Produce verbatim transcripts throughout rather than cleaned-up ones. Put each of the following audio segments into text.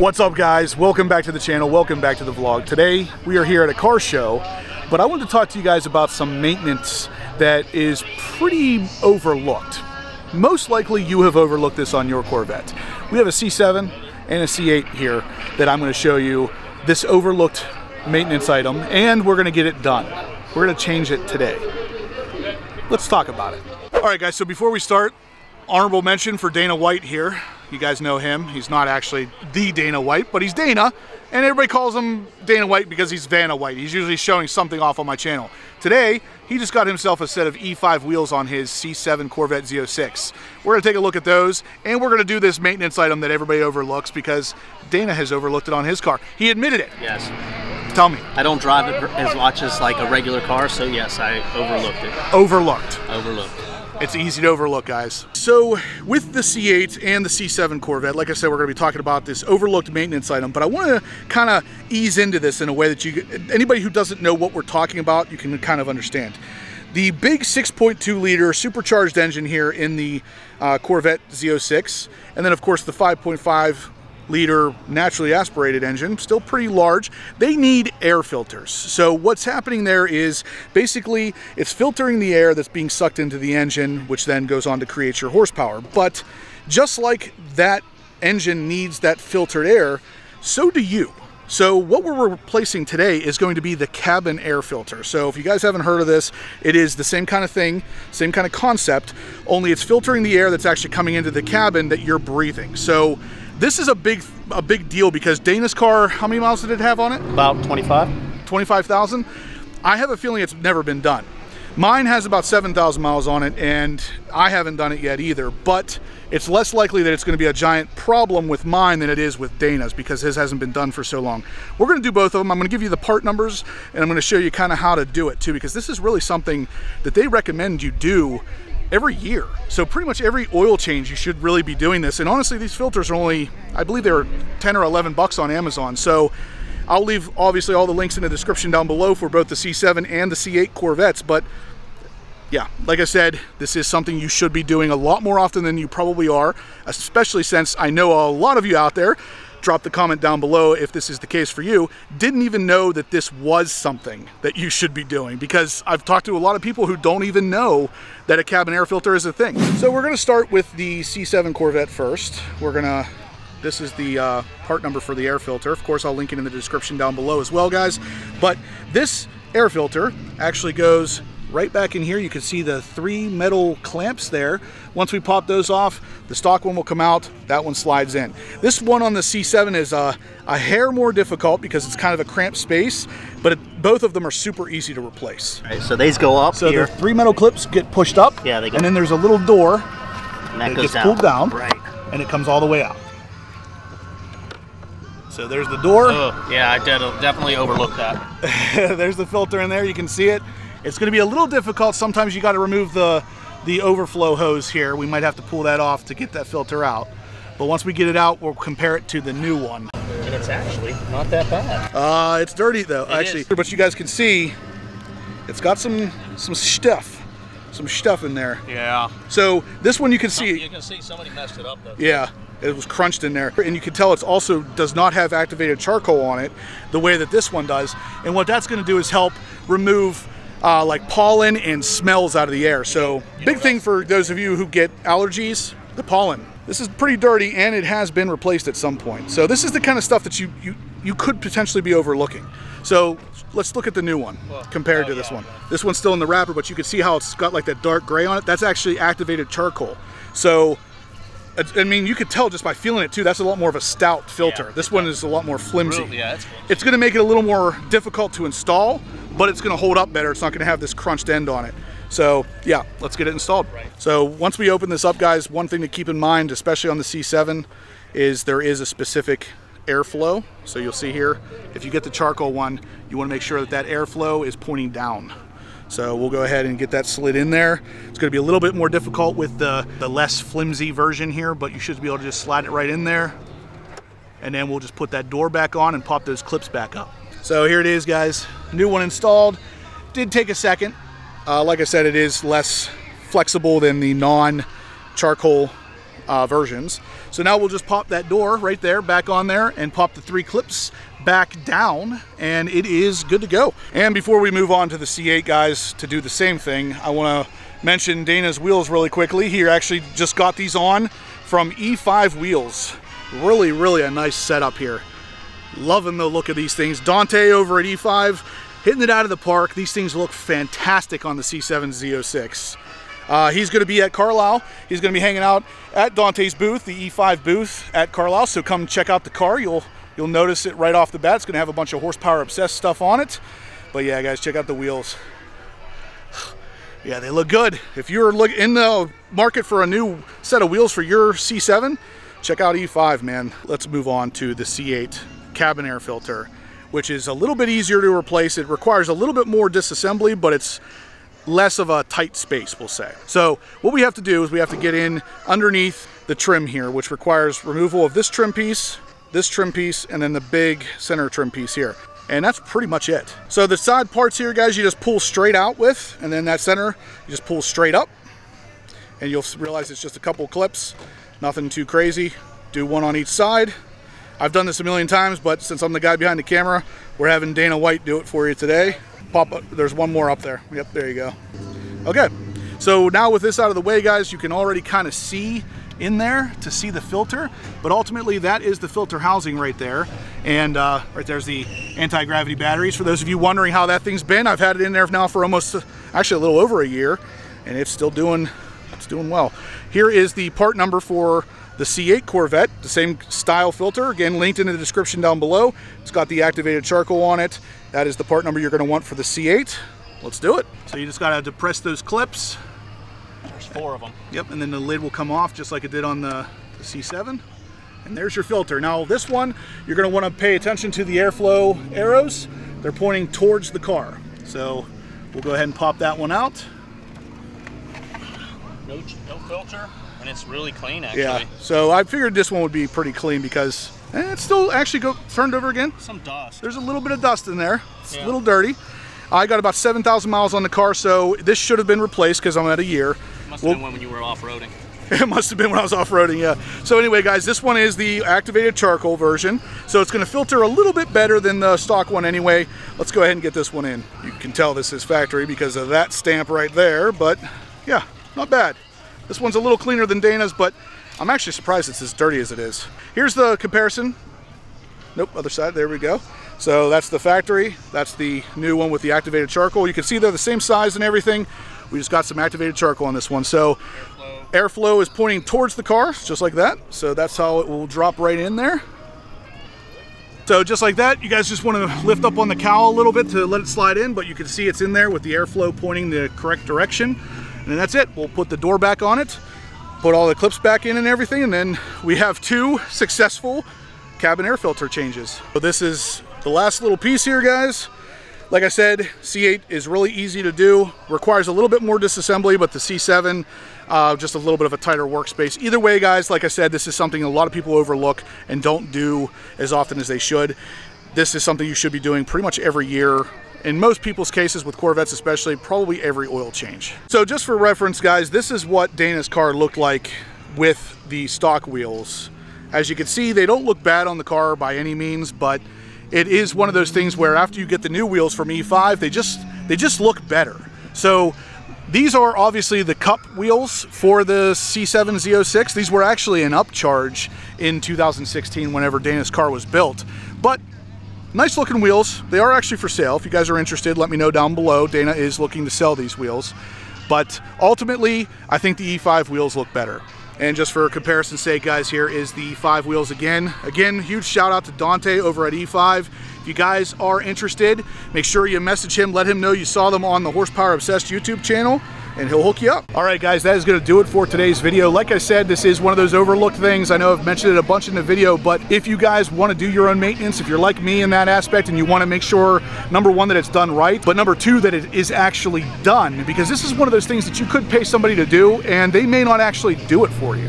What's up, guys? Welcome back to the channel. Welcome back to the vlog. Today we are here at a car show, but I wanted to talk to you guys about some maintenance that is pretty overlooked. Most likely you have overlooked this on your Corvette. We have a C seven and a C eight here that I'm going to show you this overlooked maintenance item, and we're going to get it done. We're going to change it today. Let's talk about it. All right, guys, so before we start, honorable mention for Dana White here. You guys know him. He's not actually the Dana White, but he's Dana, and everybody calls him Dana White because he's Vanna White. He's usually showing something off on my channel. Today, he just got himself a set of E five wheels on his C seven Corvette Z oh six. We're gonna take a look at those, and we're gonna do this maintenance item that everybody overlooks because Dana has overlooked it on his car. He admitted it. Yes. Tell me. I don't drive it as much as like a regular car, so yes, I overlooked it. Overlooked. Overlooked. It's easy to overlook, guys. So with the C eight and the C seven Corvette, like I said, we're gonna be talking about this overlooked maintenance item, but I wanna kinda ease into this in a way that you, anybody who doesn't know what we're talking about, you can kind of understand. The big six point two liter supercharged engine here in the uh, Corvette Z oh six, and then of course the five point five liter naturally aspirated engine, still pretty large. They need air filters. So what's happening there is basically it's filtering the air that's being sucked into the engine, which then goes on to create your horsepower. But just like that engine needs that filtered air, so do you. So what we're replacing today is going to be the cabin air filter. So if you guys haven't heard of this, it is the same kind of thing, same kind of concept, only it's filtering the air that's actually coming into the cabin that you're breathing. So this is a big a big deal because Dana's car, how many miles did it have on it? About twenty-five. twenty-five thousand? I have a feeling it's never been done. Mine has about seven thousand miles on it, and I haven't done it yet either, but it's less likely that it's gonna be a giant problem with mine than it is with Dana's because his hasn't been done for so long. We're gonna do both of them. I'm gonna give you the part numbers, and I'm gonna show you kind of how to do it too, because this is really something that they recommend you do every year. So pretty much every oil change you should really be doing this. And honestly, these filters are only, I believe they were ten or eleven bucks on Amazon. So I'll leave obviously all the links in the description down below for both the C seven and the C eight Corvettes. But yeah, like I said, this is something you should be doing a lot more often than you probably are, especially since I know a lot of you out there, drop the comment down below if this is the case for you, didn't even know that this was something that you should be doing, because I've talked to a lot of people who don't even know that a cabin air filter is a thing. So we're gonna start with the C seven Corvette first. We're gonna, this is the uh, part number for the air filter. Of course, I'll link it in the description down below as well, guys. But this air filter actually goes right back in here. You can see the three metal clamps there. Once we pop those off, the stock one will come out, that one slides in. This one on the C seven is a, a hair more difficult because it's kind of a cramped space, but it, both of them are super easy to replace. All right, so these go up so here. So the three metal clips get pushed up, yeah, they go. And then there's a little door, and that, that goes gets down. pulled down, right. And it comes all the way out. So there's the door. Oh, yeah, I definitely overlooked that. There's the filter in there, you can see it. It's gonna be a little difficult. Sometimes you gotta remove the, the overflow hose here. We might have to pull that off to get that filter out. But once we get it out, we'll compare it to the new one. And it's actually not that bad. Uh, it's dirty though, it actually. Is. But you guys can see, it's got some, some stuff. Some stuff in there. Yeah. So this one you can see. You can see somebody messed it up though. Yeah. It was crunched in there, and you can tell it's also does not have activated charcoal on it the way that this one does. And what that's gonna do is help remove Uh, like pollen and smells out of the air. So big thing for those of you who get allergies, the pollen. This is pretty dirty, and it has been replaced at some point. So this is the kind of stuff that you you, you could potentially be overlooking. So let's look at the new one compared to this one. This one's still in the wrapper, but you can see how it's got like that dark gray on it. That's actually activated charcoal. So I mean, you could tell just by feeling it too. That's a lot more of a stout filter. Yeah, this one is a lot more flimsy. Yeah, it's flimsy. It's going to make it a little more difficult to install, but it's going to hold up better. It's not going to have this crunched end on it. So yeah, let's get it installed. Right. So once we open this up, guys, one thing to keep in mind, especially on the C seven, is there is a specific airflow. So you'll see here, if you get the charcoal one, you want to make sure that that airflow is pointing down. So we'll go ahead and get that slid in there. It's gonna be a little bit more difficult with the, the less flimsy version here, but you should be able to just slide it right in there. And then we'll just put that door back on and pop those clips back up. So here it is, guys. New one installed. Did take a second. Uh, like I said, it is less flexible than the non-charcoal uh, versions. So now we'll just pop that door right there back on there and pop the three clips back down, and it is good to go. And before we move on to the C eight, guys, to do the same thing, I want to mention Dana's wheels really quickly. He actually just got these on from E five Wheels. Really, really a nice setup here. Loving the look of these things. Dante over at E five, hitting it out of the park. These things look fantastic on the C seven Z oh six. Uh, he's going to be at Carlisle. He's going to be hanging out at Dante's booth, the E five booth at Carlisle. So come check out the car. You'll you'll notice it right off the bat. It's going to have a bunch of Horsepower Obsessed stuff on it. But yeah, guys, check out the wheels. Yeah, they look good. If you're look in the market for a new set of wheels for your C seven, check out E five, man. Let's move on to the C eight cabin air filter, which is a little bit easier to replace. It requires a little bit more disassembly, but it's less of a tight space, we'll say. So what we have to do is we have to get in underneath the trim here, which requires removal of this trim piece, this trim piece, and then the big center trim piece here. And that's pretty much it. So the side parts here, guys, you just pull straight out with, and then that center, you just pull straight up, and you'll realize it's just a couple clips, nothing too crazy. Do one on each side. I've done this a million times, but since I'm the guy behind the camera, we're having Dana White do it for you today. Pop up, there's one more up there. Yep, there you go. Okay, so now with this out of the way, guys, you can already kind of see in there to see the filter, but ultimately that is the filter housing right there. And uh, right there's the anti-gravity batteries. For those of you wondering how that thing's been, I've had it in there now for almost, actually a little over a year, and it's still doing, it's doing well. Here is the part number for the C eight Corvette, the same style filter, again linked in the description down below. It's got the activated charcoal on it. That is the part number you're going to want for the C eight. Let's do it. So you just got to depress those clips. There's four of them. Yep, and then the lid will come off just like it did on the, the C seven. And there's your filter. Now this one, you're going to want to pay attention to the airflow arrows. They're pointing towards the car. So we'll go ahead and pop that one out. No, no filter, and it's really clean actually. Yeah, so I figured this one would be pretty clean because eh, it's still actually go, turned over again. Some dust. There's a little bit of dust in there. It's yeah. a little dirty. I got about seven thousand miles on the car, so this should have been replaced because I'm at a year. Must have well, been one when you were off-roading. It must have been when I was off-roading, yeah. So anyway, guys, this one is the activated charcoal version. So it's gonna filter a little bit better than the stock one anyway. Let's go ahead and get this one in. You can tell this is factory because of that stamp right there, but yeah, not bad. This one's a little cleaner than Dana's, but I'm actually surprised it's as dirty as it is. Here's the comparison. Nope, other side, there we go. So that's the factory, that's the new one with the activated charcoal. You can see they're the same size and everything. We just got some activated charcoal on this one. So airflow is pointing towards the car, just like that. So that's how it will drop right in there. So just like that, you guys just want to lift up on the cowl a little bit to let it slide in, but you can see it's in there with the airflow pointing the correct direction. And then that's it. We'll put the door back on it, put all the clips back in and everything, and then we have two successful cabin air filter changes. So this is the last little piece here, guys. Like I said, C eight is really easy to do, requires a little bit more disassembly, but the C seven, uh, just a little bit of a tighter workspace. Either way, guys, like I said, this is something a lot of people overlook and don't do as often as they should. This is something you should be doing pretty much every year. In most people's cases, with Corvettes especially, probably every oil change. So just for reference, guys, this is what Dana's car looked like with the stock wheels. As you can see, they don't look bad on the car by any means, but it is one of those things where after you get the new wheels from E five, they just they just look better. So these are obviously the cup wheels for the C seven Z oh six. These were actually an upcharge in two thousand sixteen whenever Dana's car was built. But nice looking wheels. They are actually for sale. If you guys are interested, let me know down below. Dana is looking to sell these wheels. But ultimately, I think the E five wheels look better. And just for comparison's sake, guys, here is the E five wheels again. Again, huge shout out to Dante over at E five. If you guys are interested, make sure you message him, let him know you saw them on the Horsepower Obsessed YouTube channel, and he'll hook you up. All right, guys, that is gonna do it for today's video. Like I said, this is one of those overlooked things. I know I've mentioned it a bunch in the video, but if you guys wanna do your own maintenance, if you're like me in that aspect and you wanna make sure, number one, that it's done right, but number two, that it is actually done, because this is one of those things that you could pay somebody to do and they may not actually do it for you.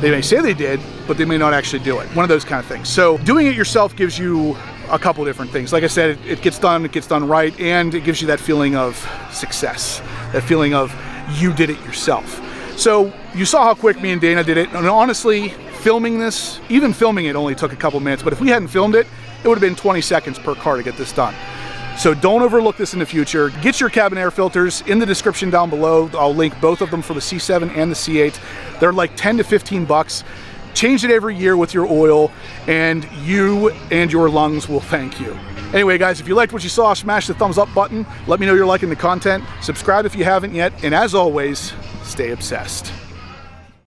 They may say they did, but they may not actually do it. One of those kind of things. So doing it yourself gives you a couple different things. Like I said, it, it gets done, it gets done right, and it gives you that feeling of success, that feeling of you did it yourself. So you saw how quick me and Dana did it, and honestly, filming this, even filming it only took a couple minutes, but if we hadn't filmed it, it would have been twenty seconds per car to get this done. So don't overlook this in the future. Get your cabin air filters in the description down below. I'll link both of them for the C seven and the C eight. They're like ten to fifteen bucks. Change it every year with your oil, and you and your lungs will thank you. Anyway, guys, if you liked what you saw, smash the thumbs up button. Let me know you're liking the content. Subscribe if you haven't yet. And as always, stay obsessed.